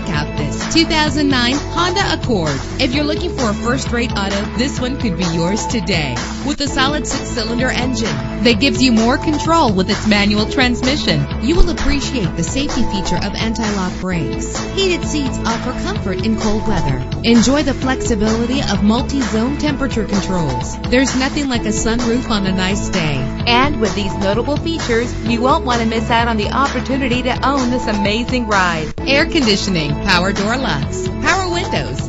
check out this 2009 Honda Accord. If you're looking for a first-rate auto, this one could be yours today. With a solid 6-cylinder engine that gives you more control with its manual transmission, you will appreciate the safety feature of anti-lock brakes. Heated seats offer comfort in cold weather. Enjoy the flexibility of multi-zone temperature controls. There's nothing like a sunroof on a nice day. And with these notable features, you won't want to miss out on the opportunity to own this amazing ride. Air conditioning, power door locks, power windows,